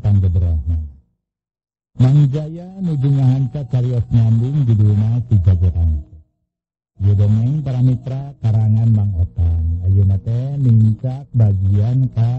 Kalimantan beberapa. Manjaya nujungnya hanca carios nyambung di rumah tiga jalan. Yodongeng para mitra karangan Bang Otang. Ayeuna teh nincak bagian ka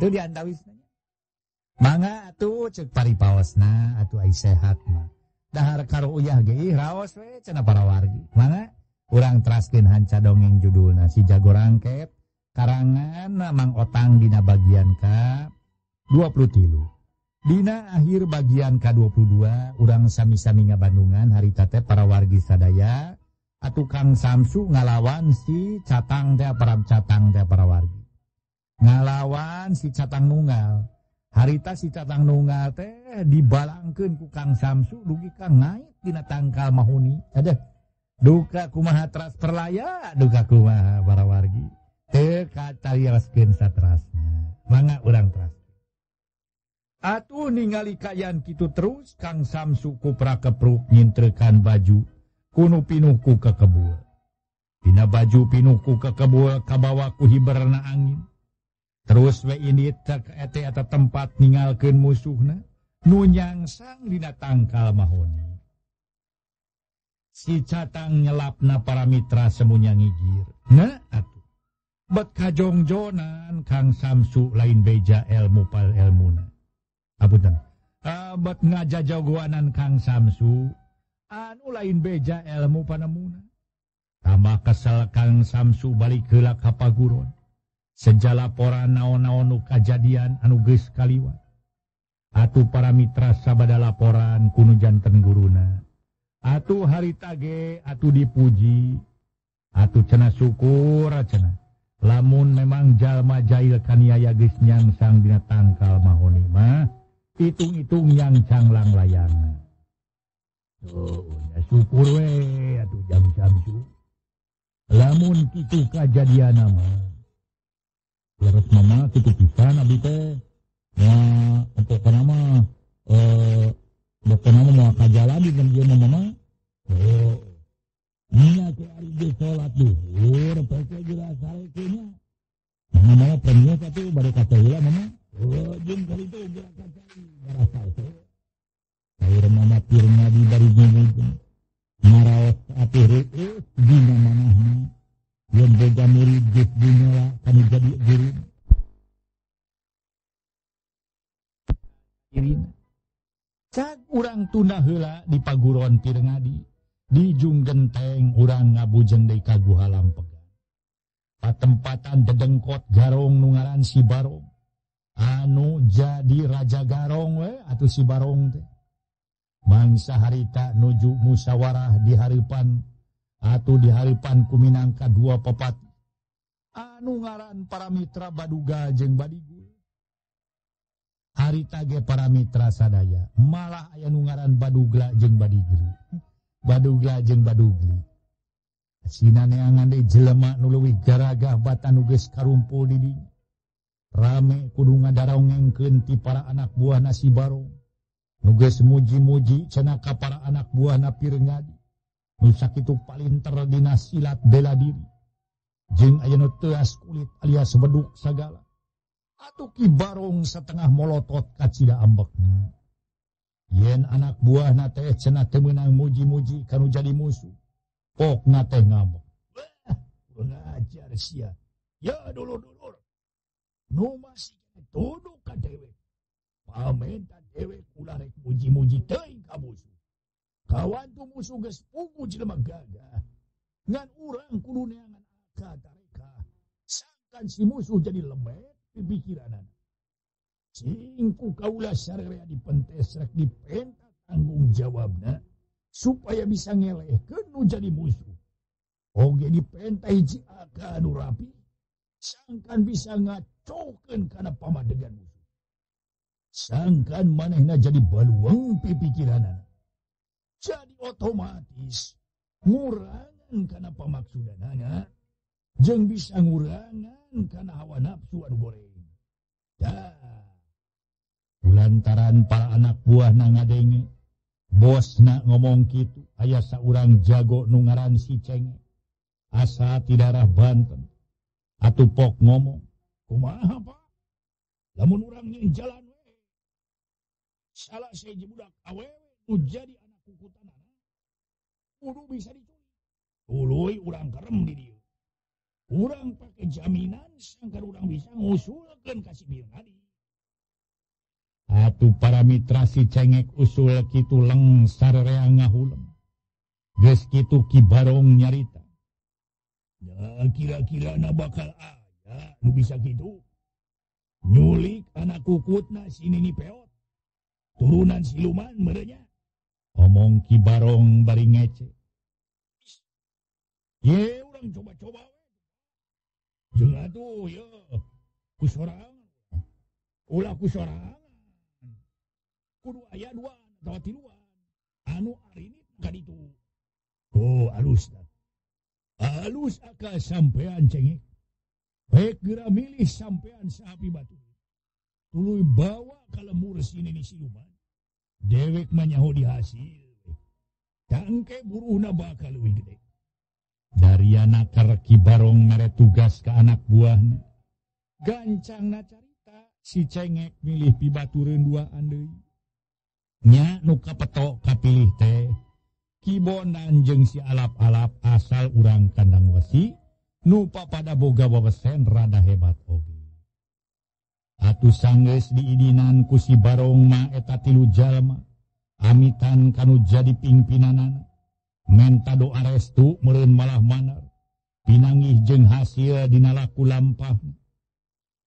20. Mangga atuh cek paripaosna atuh ai sehat mah. Dahar karo uyah geih raos we cenah para wargi. Mangga urang teraskeun hanca dongeng judulna Si Jago Rangkep karangan Mang Otang dina bagian ka 23. Dina akhir bagian ka 22 urang sami-sami ngabandungan harita teh para wargi sadaya atuh Kang Samsu ngalawan si Catang teh Param Catang teh para wargi. Ngalawan si Catang nunggal. Harita si Catang nunggal teh dibalangkeun ku Kang Samsu dugi ka naik dina tangkal mahuni. Aduh. Duka kumaha transfer laya, duka kumaha para wargi. Teu katarioskeun satrasna. Mangga urang teras. Atuh ningali kayan kitu terus Kang Samsu kupra kepruk nyintrekan baju kunu pinuhku ka kebul. Dina baju pinuhku ka kebul kabawa ku hiberna angin. Terus we ini ete eta tempat ninggalkeun musuhna nu nyangsang dina tangkal mahoni. Si Catang nyelapna para mitra semuanya ngigir. Nah atuh. Bet kajongjonan Kang Samsu lain beja ilmu pal elmuna. Apunten. Bet ngajajagoanan Kang Samsu anu lain beja ilmu panemuna. Tambah kesel Kang Samsu balik heula ka paguron. Sejalaporan naon-naon nu kajadian anu geus kaliwat. Atuh para mitra sabada laporan kunu janten guruna. Atuh harita ge atuh dipuji. Atuh cenah syukur cenah. Lamun memang jalma jahil kaniaya geus nyangsang dina tangkal mahoni mah, itung-itung yang canglang layang. Oh, ya syukur we atuh jam-jamsu. Lamun kitu kajadiana mah leres mama kitu pisan abdi teh ya untuk nama dokter nama mau kajalan dengan dia mama oh nya ke ari ge salat duhur pake geura sareukeunnya mama pernah tapi baru kata heula mama oh jeung kali teh geura kajalan barasa teh air mama pirna di bari geugeun maraos atuh reueuh di manahna yang beda murid jep dunia kami jadi guru cak urang tuna heula di paguron Pirengadi Di jung genteng urang ngabujeng deui ka Guha Lampegah. Patempatan dedengkot Garong nu ngaran Si Barong. Anu jadi Raja Garong we atuh Si Barong teh. Mangsa harita nuju musyawarah di harapan atuh di harapan kuminangka dua papat. Anu ngaran para mitra Baduga jeung Badigul. Harita ge para mitra sadaya malah aya nu ngaran Badugla jeung Badigul. Badugla jeung Badugli. Sina neangan de jelema nu leuwih garagah batan nu geus karumpul di dinya. Rame kudu ngadaraongengkeun ti para anak buahna Si Barong. Nu geus muji-muji cenah ka para anak buahna Pirngadi. Nu sakitu palinter dina silat bela diri. Jeung ayeuna teuas kulit alias beduk sagala. Atuh Ki Barong satengah molotot ka cida ambekna. Yen anak buahna teh cenah teu meunang muji-muji kanu jadi musuh. Pokna teh ngambek. Kurang ajar sia. Ya dulur-dulur. Nu masih tuduh ka dewe. Pamenta dewe ulah rek muji-muji teuing ka musuh. Kawan tu musuh geus pugu jelema gagah. Ngan urang kudu neangan ka tareka. Sangkan si musuh jadi lemet di pikiranana. Singku kaulah syariah di pentes rek dipenta tanggung jawabna supaya bisa ngelehkeun nu jadi musuh. Oge dipenta hiji aga nu rapi sangkan bisa ngacokeun kana pamadegan musuh. Sangkan manehna jadi baluang pipikiranana. Jadi otomatis ngurangan kana pamaksudanana jeung bisa ngurangan kana hawa nafsu anu goreng. Da lantaran para anak buah na ngadenge bosna ngomong kitu aya saurang jago nu ngaran Si Cenge asa ti darah Banten atuh pok ngomong kumaha Pak lamun urang nyeun jalan we salah siji budak awewe nu jadi anak kukutanana kudu bisa diculik tuluy urang kerem di dieu urang pake jaminan sanggar urang bisa ngusulkeun ka Si Birngadi. Atuh para mitra Si Cengek usul kitu lengsar reang ngahuleng. Geus kitu Ki Barong nyarita. Ya kira-kira na bakal aya nu bisa kitu. Nyulik anak kukutna si Nini Peot. Turunan siluman merenya. Omong Ki Barong bari ngece. Ye urang coba-coba we. Jeung atuh ye kusorangan. Ulah kusorangan. Kudu aya dua atau tiluan anu arinit ka ditu. Oh alusna. Alus aka sampean Cengek. Baik geura milih sampean sapi batu. Tuluy bawa ka lembur sini di siluman. Dewek mah nyaho di hasil. Tangke buruhna bakal leuwih gede. Dariana Ki Barong mere tugas ka anak buahna. Gancangna carita Si Cengek milih pibatureun duaan deui. Nya nu kapetok kapilih teh Ki Bonan jeung si Alap-Alap asal urang kandang Wesi nu papada boga wewesen rada hebat oge. Atuh sanggeus diidinan ku Si Barong mah eta tilu jalma amitan kanu jadi pingpinanana menta doa restu meureun malah maner pinanggih jeung hasil dina laku lampah.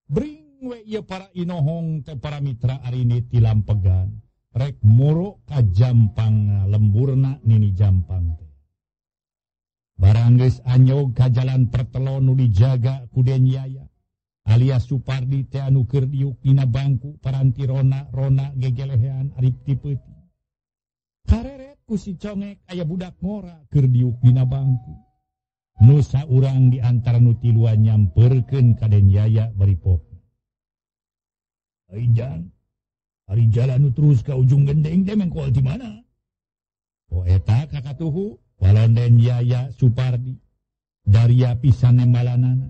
Bring we ieu para inohong teh para mitra arini ti Lampegan. Rek moro ka Jampang lemburna Nini Jampang teh. Barang geus anyog ka jalan pertelo nu dijaga ku Den Yaya alias Supardi teh anu keur diuk dina bangku paranti rona gegelehean arip ti peuting. Kareret ku Si Congek aya budak ngora keur diuk dina bangku. Nu saurang di antara nu tiluan nyampeurkeun ka Den Yaya bari pokna. Aijan hari jalan terus ke ujung gendeng teh mengkoal di mana? Oh eta kakatuhu Walanden Yaya Supardi dari pisan nembalanana.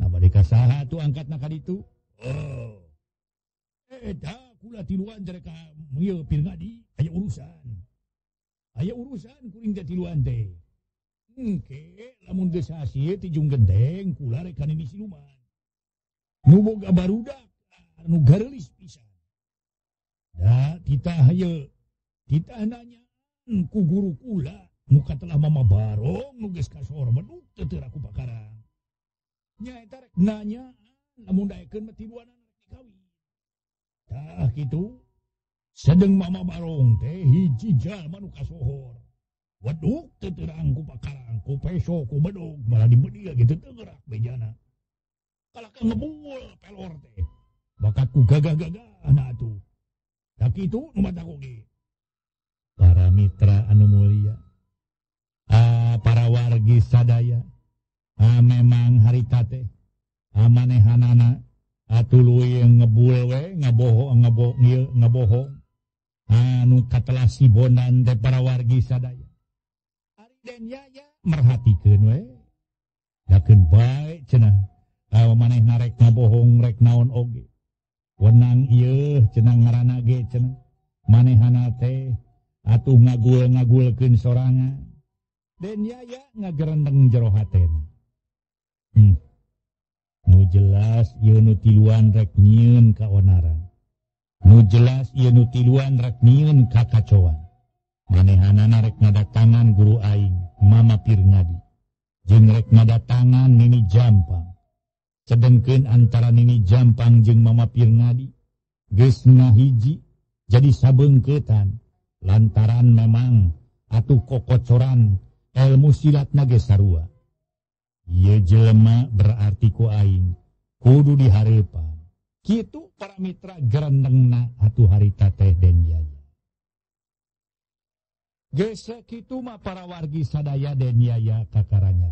Nah bade kasaha tu angkatna ka ditu. Oh. Eta kula tiluan dari ka Mieu Pirngadi aya urusan. Aya urusan kuring teh tiluan teh. Engke lamun geus hasil ti jung gendeng kula rek ka Nini Siluman. Nu boga barudak anu gareulis pisan. Da, kita nanya ku guru kula Muka telah mama barong nugis kasor menuk teter aku bakarang. Nyai tarek nanya, namun daekeun mah tiduan anak dikawin. Tah kitu, sedeng mama barong teh hiji jalma nu kasohor. Waduk teterang ku bakarang, ku peso, ku bedog, malah dibedia gitu tegerak bejana. Kalahkan ngebul pelor teh, bakatku gagah-gagah anak atuh. Tah kitu nu mataku ge. Para mitra anu mulia, para wargi sadaya, memang harita teh, manehanana, tuluy ngebul we, ngebohong. Anu katelah si bondan teh para wargi sadaya. Ari den yaya merhatikeun we. Dakeun bae cenah. Maneh narek ngabohong rek naon oge. Wenang ieu cenah ngaranna ge cenah. Manehana teh atuh ngagul-ngagulkeun sorangan. Den yaya ngagerendeng jero hatena. Nu jelas ieu nu tiluan rek nyieun ka onaran. Nu jelas ieu nu tiluan rek nyieun kakacoan. Manehanana rek ngadatangan guru aing, Mama Pir Ngadi. Jeung rek ngadatangan Nini Jampang. Sedengkeun antara Nini Jampang jeung Mama Pir Ngadi geus ngahiji jadi sabeungkeutan lantaran memang atuh kokocoran ilmu silatna geus sarua. Ieu jelema berarti ku aing kudu dihareupan. Kitu para mitra gerendengna atuh harita teh den yaya. Geus sakitu mah para wargi sadaya den yaya kakaranya.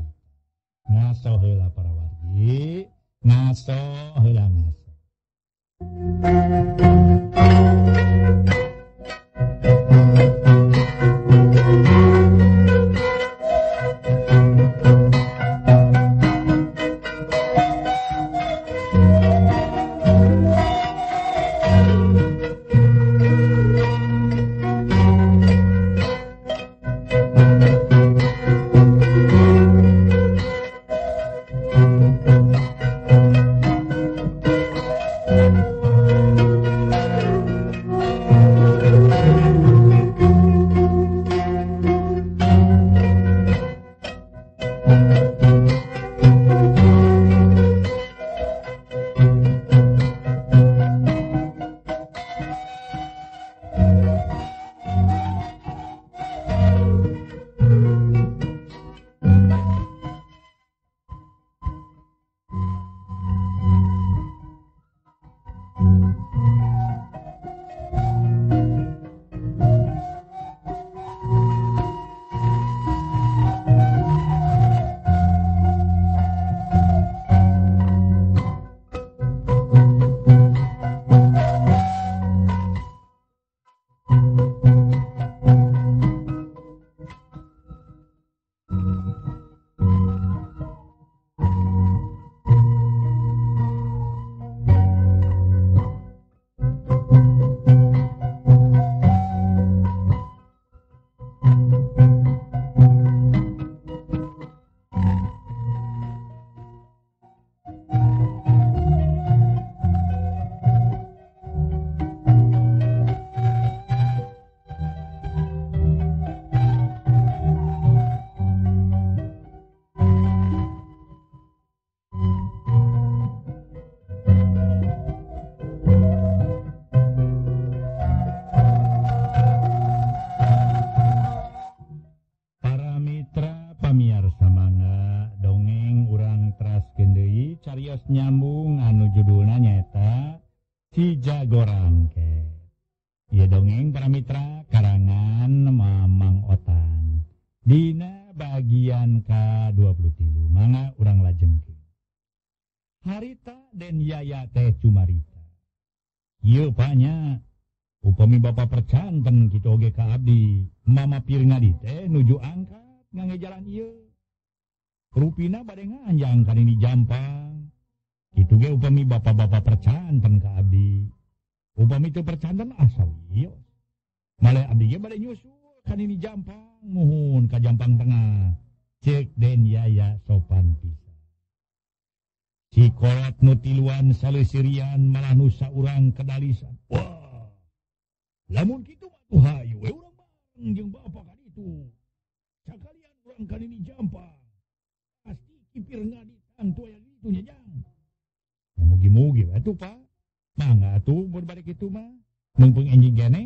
Ngaso heula para wargi, ngaso heula ngaso. Nyambung anu judulna nyaeta Si Jago Rangket. Ieu dongeng para mitra karangan Mamang Otan. Dina bagian ka-23 mangga urang lajengkeun. Harita den yaya teh cumarita. Ieu banyak upami bapa percanten kitu oge ka abdi. Mama Pir Ngadi teh nuju angkat ngangejalan ieu. Rupina bade nganjang ka Nini Jampang. Itu ge upami bapak-bapak percanten ka abdi. Upami teu percanten asa wios. Male abdi ge bade nyusul ka Nini Jampang, nuhun ka Jampang Tengah. Ceuk den yaya sopan pisan. Si kolot nu tiluan saleusirian malah nu saurang kedalisan. Wah. Lamun kitu mah tuhayu we urang bareng jeung bapak ka ditu. Sakalian orang kali ini jampang. Pasti kipir ngadi tang tua yang itu nyajang. Ya mugi-mugi batu pak. Mangga tuh berbalik itu mah. Mumpung enjing gane.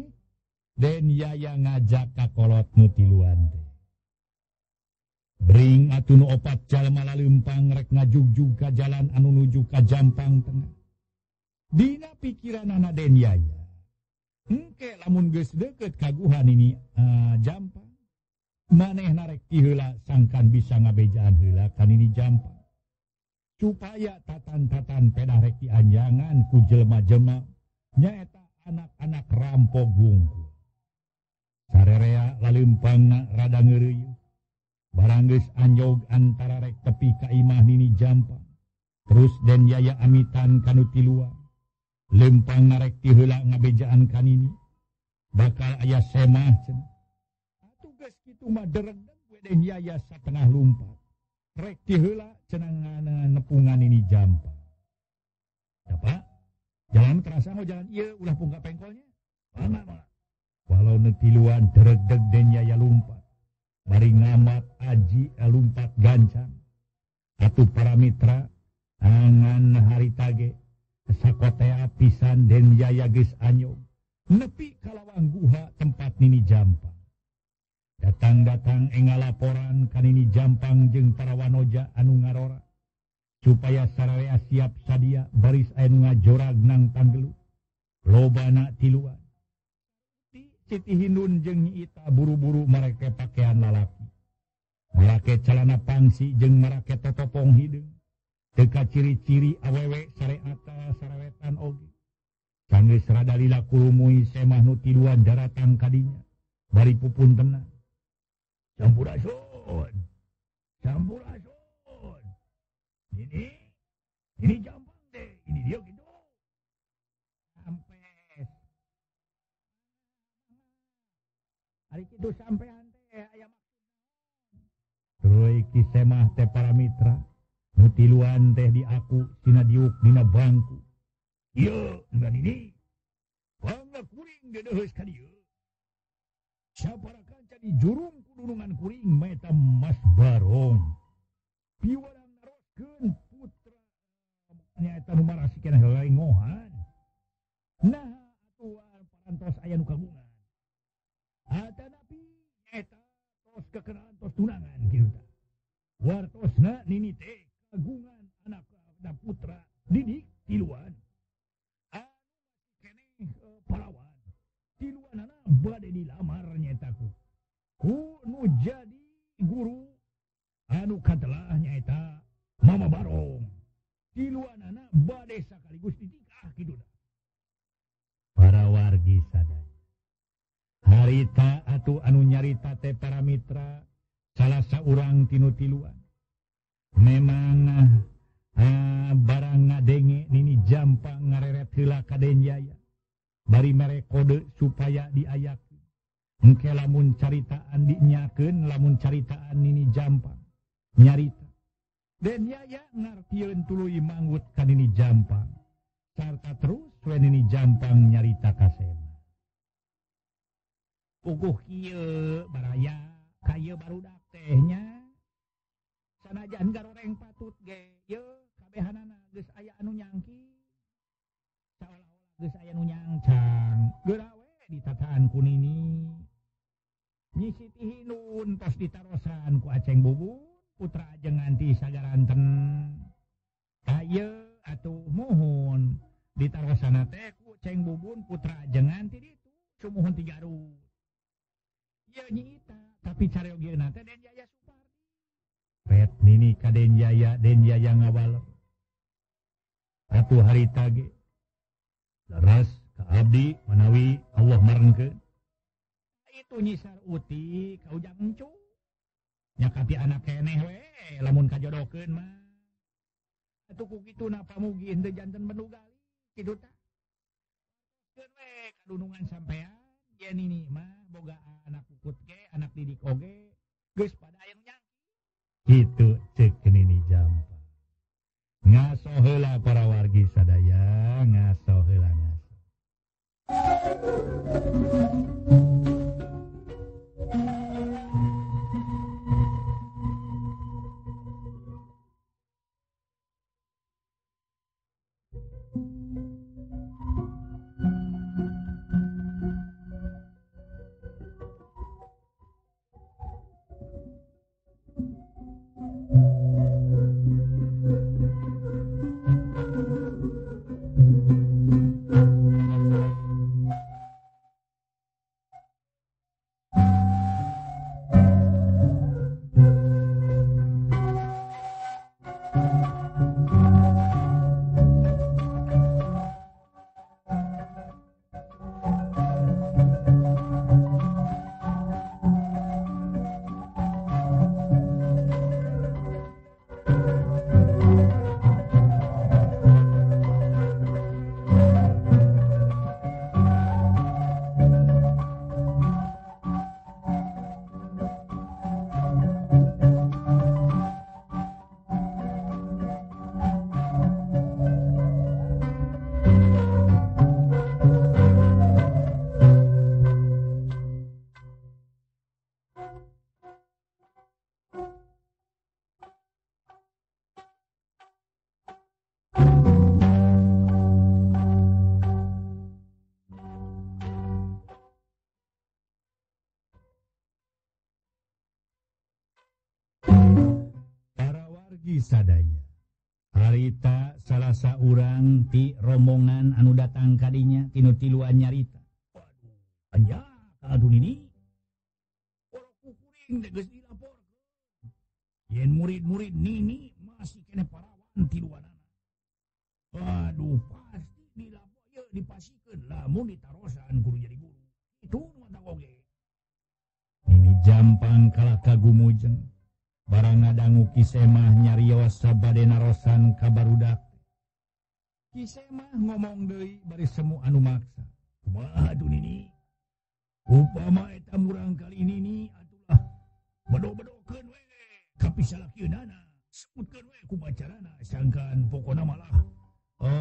Den yaya ngajak kakolot nutiluan. Bring atu nu opat jalma lalimpang rek ngajugjug ka jalan anu nuju ka jampang tengah. Dina pikiran anak den yaya. Engke lamun geus deket kaguhan ini jampang. Maneh narek ti heula sangkan bisa ngabejaan heula kan ini jampang. Supaya tatan-tatan pedah rek ti anjangan ku jelema-jelema nyaeta anak-anak rampok gungku. Sarerea lalimpangna rada ngeureuy. Barang geus anjog antara rek tepi ka imah nini jampang. Terus den yaya amitan kanu tilua. Lempang narek ti heula ngabejaan kan ini. Bakal aya semah cenah. Tugas itu mah deredeg we den yaya satengah lumpat. Rek ti heula cenah nepungan ini jampang. Ya Pak, jalan terasa mau jalan ieu ulah pungka pengkolnya. Mana? Walau netiluan deredeg den yaya lumpat. Bari ngamat aji lumpat gancang. Atuh para mitra angan haritage sakotea pisan den yaya geus anyog. Nepi kalawang guha tempat nini jampang. Datang-datang enga laporan kan ini jampang jeung para wanoja anu ngarora. Supaya sararea siap sadia baris anu ngajorag nang tanggelu. Lobana tiluan. Siti Hindun jeung Ita buru-buru marake pakaian lalaki. Marake calana pangsi jeung marake totopong hideung. Teka ciri-ciri awewe sareata sarewetan oge. Sanggeus rada lila kulumui semah nu tiluan daratang kadinya. Bari pupun tenang. Campurasun, campurasun. Ini jampang deh, ini dia gitu. Sampai, hari itu sampai ante ayam. Terus kisemah teh para mitra, nutiluan teh di aku, dina diuk, dina bangku. Yo, dengan ini, bangga kuring dedoh sekali yo. Syaparakan jadi jurum kudunungan kuring meta mas barong. Piwarang naroskeun putra. Nya eta nu marasikeun helai ngohan. Nah atuan parantos aya nu kagungan. Atanapi eta tos kekenaan tos tunangan kitu tah. Wartosna nini teh kagungan anak da putra didik tiluan. Anu keneh pahlawan. Tiluanana bade dilamar nyaeta ku. Ku nu jadi guru anu katelah nyaeta Mama Barong. Tiluanana bade sakaligus ditikah kitu da. Para wargi sadaya. Harita atuh anu nyarita teh para mitra salah saurang tinu tiluan. Memang barang ngadenge nini jampang ngareret heula ka den yaya. Bari mere kode supaya diayakin. Engke lamun caritaan dinyakeun, lamun caritaan nini jampang. Nyarita. Den yaya ngartieun tuluy manggut ka nini jampang. Sarta terus we nini jampang nyarita ka sema. Puguh kieu baraya ka ieu barudak teh nya. Sanajan garoreng patut ge ieu kabehanana geus aya anu nyangki. Geus aya nu nyangcang, geura we ditataan ku nini. Nyi Siti Hindun tos ditarosan ku Aceng Bubun, putra Ajeng nganti sagaranten. Ka ieu atuh muhun ditarosanna teh ku Ceng Bubun putra Ajeng nganti ditu sumuhun ti Garut. Ieu nyi Ita, tapi cariogeuna teh Den Yaya Supardi. Ret nini ka Den Yaya ngawal. Atuh harita ge leras ka abdi manawi Allah marengkeun. Itu nyisar uti ka ujang encu. Nyakapi anak keneh we lamun kajodokeun mah. Atuh ku kituna pamugi henteu janten menugali kitu tah. Keun we kadunungan sampean yen ini mah boga anak puput ge, anak didik oge geus pada aya nu nyangki. Kitu ceuk nini jampang. Ngaso heula para wargi sadaya, ngaso heula ngaso. Abdi sadaya harita salah saurang ti rombongan anu datang kadinya tinu tiluan nyarita. Anja adun ini orang kuring geus dilapor yen murid-murid nini masih kena parawan tiluanana. Aduh pasti dilapor ye dipasikeun lamun ditarosan guru jadi guru. Itu mata oge. Ini jampang kalaka gumujeng. Barang ngadangu kisemah nyarios sabade narosan kabarudak. Kisemah ngomong deui bari semu anu maksa. Kumaha adun ini? Upama eta murang kali ini ni atulah bedo-bedokeun we kapisalakeunana. Sebutkeun we kubacarana sangkan pokona malah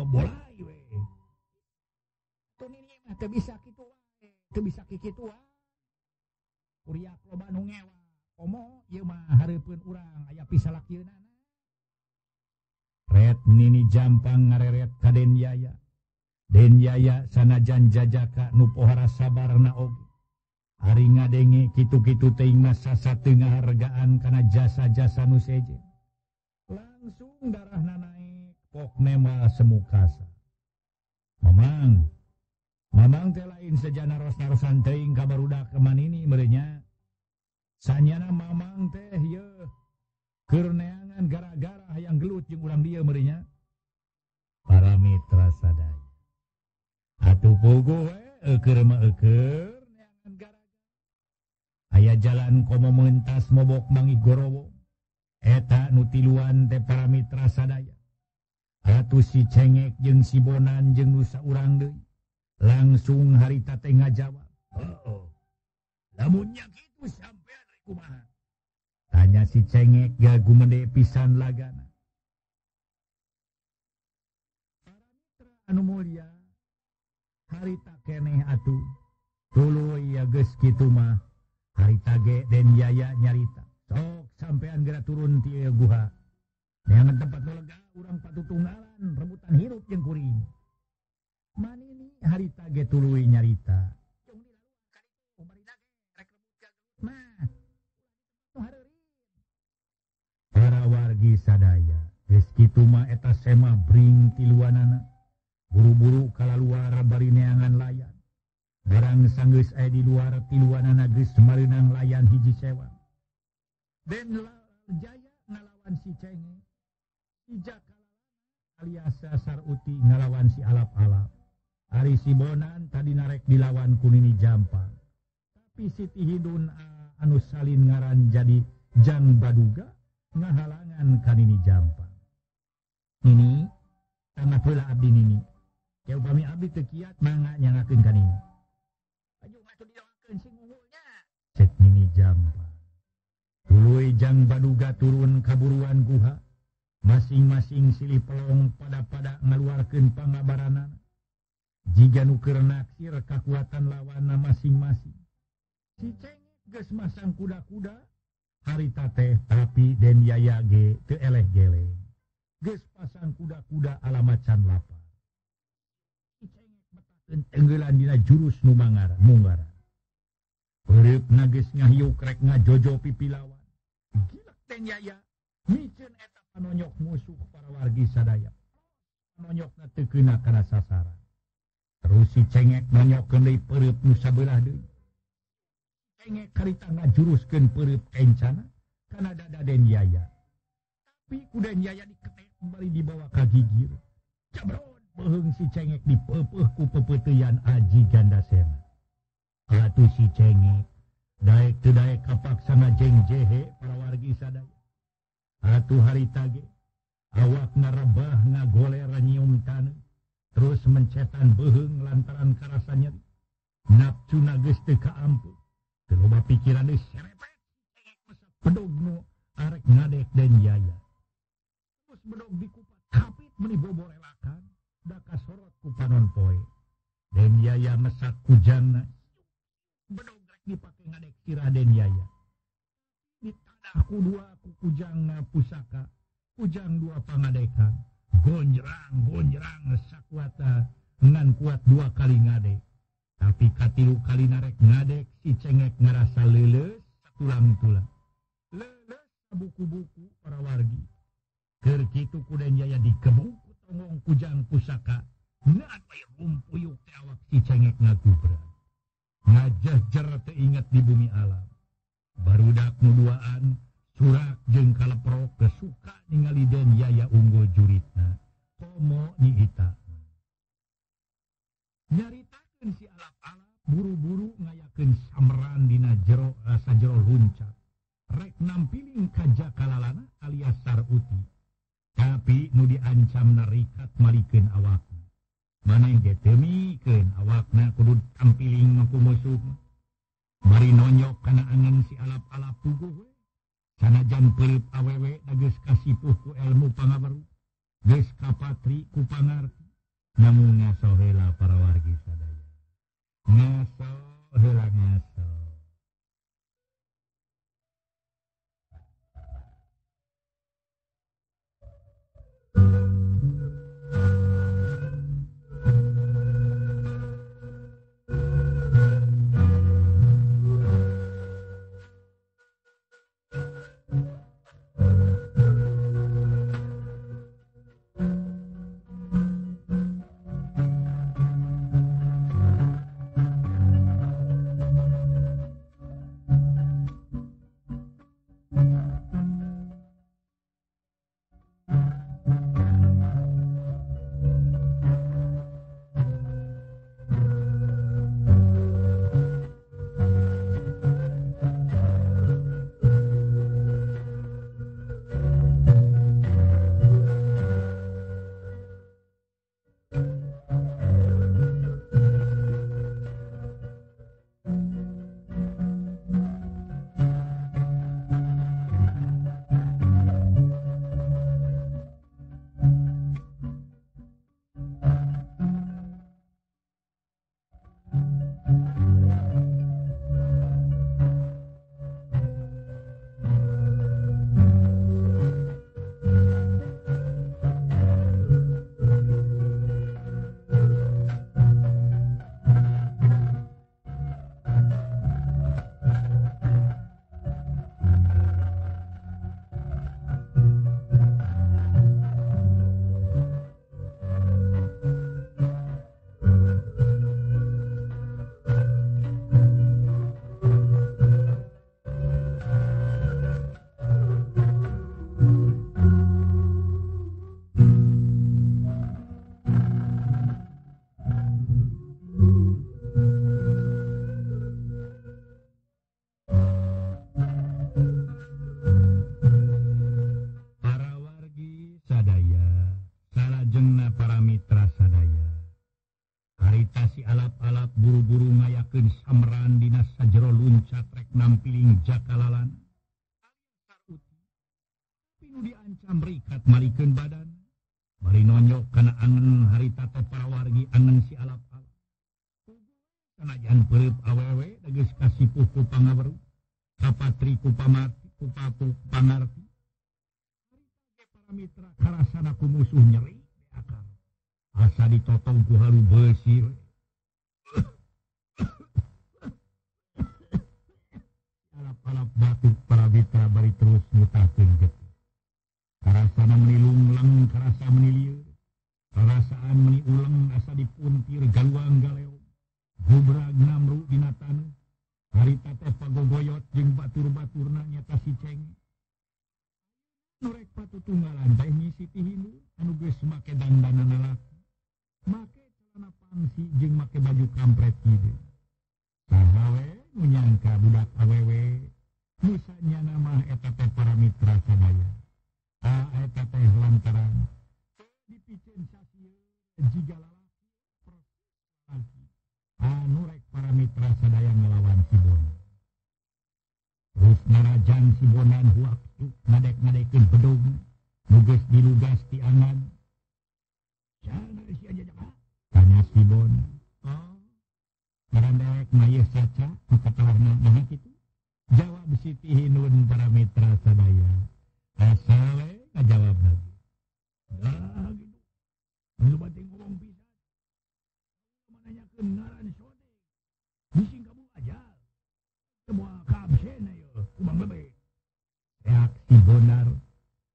bolai we. Teu ini mah teu bisa kitu wae, teu bisa kitu wae. Kuriak loba nu ngewak. Omo, ieu mah hareupeun urang aya pisalakeunana. Ret nini jampang ngareret ka Den Yaya. Den Yaya sanajan jajaka nu pohara sabarna oge. Hari ngadenge kitu-kitu teuing mah sasateu ngahargaan kana jasa-jasa nu seje. Langsung darahna naik, pokne mah semu kasa. Mamang, mamang teh lain sejana naros-narosan teuing ka barudak manini meureun nya. Sanyana mamang teh ye keurneangan gara-gara hayang gelut jeung urang dieu meureunnya. Para mitra sadaya. Atuh puguh we keur mah keur neangan gara-gara. Aya jalan komo mentas mobok mangi gorowo. Eta nu tiluan teh para mitra sadaya. Atuh si cengek jeung si bonan jeung nu saurang deui. Langsung harita teh ngajawab. Heuh. Lamun nya kitu sampean kumaha? Tanya si cengek gagumende pisan lagana. Para mitra anu mulia, harita keneh atuh tuluy ya geus kitu mah. Harita ge Den Yaya nyarita. Sok sampean geura turun ti guha. Neangan tempat lega urang patutunggalan rebutan hirup jeung kuring. Manini harita ge tuluy nyarita. Para wargi sadaya, geus kitu mah eta semah bring tiluanana. Buru-buru kalaluar bari neangan layan. Barang sanggeus aya di luar tiluanana geus mareunang layan hiji cewang. Den Jaya ngalawan si cengeng. Si Jakalana alias Saruti ngalawan si Alap-Alap. Ari si Bonan tadi narek dilawan ku Nini Jampang. Tapi si Tihidun anu salin ngaran jadi Jang Baduga ngahalangan ka Nini Jampang. Nini, tanah pula abdi Nini. Ya upami abdi tekiat mangga nyangakeun ka Nini. Aju matu didoakeun sing unggulnya. Cek Nini Jampang. Tuluy Jang Baduga turun kaburuan guha. Masing-masing silih pelong pada-pada ngaluarkeun pangabaranana. Jiga nu keur naksir kakuatan lawanna masing-masing. Si cengek geus masang kuda-kuda. Harita teh tapi Den Yaya ge teu eleh geleng. Geus pasang kuda-kuda ala macan lapar. Si cengek betakeun tenggelan dina jurus nu mangara mungara. Peureupna geus ngahiuk rek ngajojo pipi lawan. Gilak Den Yaya miceun eta panonyok musuh para wargi sadaya. Panonyokna teu keuna kana sasaran. Terus si cengek nonyokeun deui peureub nu sabeulah deui. Cengek harita ngajuruskeun peureub kencana kana dada Den Yaya. Tapi ku Den Yaya diketek bari dibawa ka gigir. Cabrod beuheung si cengek dipeupeuh ku pepeuteyan Aji Gandasena. Atuh si cengek daek teu daek kapaksa ngajengjehe para wargi sadaya. Atuh harita ge awak narebah ngagoler nyium taneuh. Terus mencetan beuheung lantaran karasa nyeri. Napsuna geus teu kaampun. Loba pikiran deui serepet bedogno arek ngadek Den Yaya. Terus bedog dikupat kapit meuni bobo relakan da kasorot ku panon poe. Den Yaya mesak kujangna. Bedog rek dipake ngadek sirah Den Yaya. Ditadah ku dua ku kujangna pusaka. Kujang dua pangadekan. Gonjrang gonjrang sakuata ngan kuat dua kali ngadek. Tapi katilu kali narek ngadek si cengek ngerasa leuleus tulang-tulang. Leuleus buku-buku para wargi. Kitu Kudan Jaya dikebu tongong kujang pusaka naat bayi rumpuyuk te awak si cengek ngagubra ngajah jera te ingat di bumi alam barudak nuduaan surak jeng kaleprok kesuka ningali Den Yaya unggul juritna komo nyiita nyaritakan si alap-alap buru-buru ngayakan samran dina jero rasa jero runcak rek nampiling kajalana alias saruti tapi nu diancam narikat malikeun awakna maneh ge temikeun awakna kudu tampiling makumusuh bari nonyok kana angin si alap-alap puguh we sanajan peureut awewe da geus kasipuh ku elmu pangabaru geus kapatri ku pangarti namun ngaso heula para wargi sadaya ngaso heula ngaso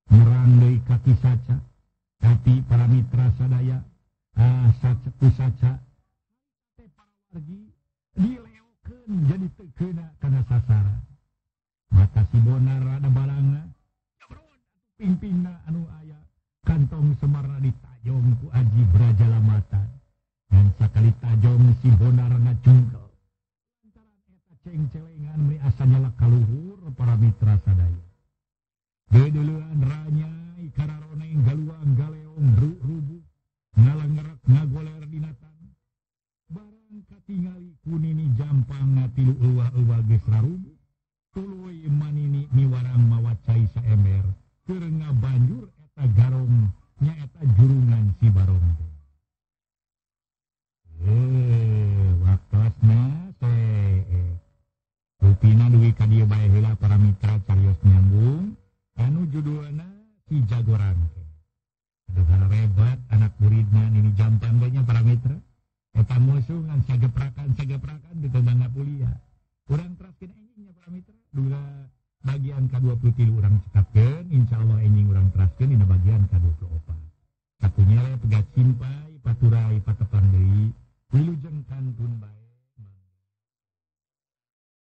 Merandai kaki saja, tapi para mitra sadaya, sacetu saja, para wargi dileokeun jadi teu keuna kana sasaran. Maka si bonar ada balanga, pingpingna anu aya, kantong semarna ditajong ku Aji Brajalamatan. Dan sakali tajong si bonar ngacungkel. Lantaran eta ceng-celengan meni asa nyala kaluhur para mitra sadaya. Gedeuleun ranyai kararoneng galuang galeong rubu ngalengerek ngagoler dinatan. Barang katingali kunini jampang ngatilu euwa-euwa geus rarubu. Tuluy manini miwarang mawacai saember. Keur ngabanjur eta garong nyaeta jurungan si barong. Waktosna teh. Upina duwi ka dieu bae heula para mitra carios nyambung anu judulna si jagoran. Gara rebat anak muridna nini jampang banyak para mitra. Eta musuh ngan sageprakan di tetangga kuliah. Urang teraskeun anjingnya para mitra. Dula bagian ka 23 urang cetak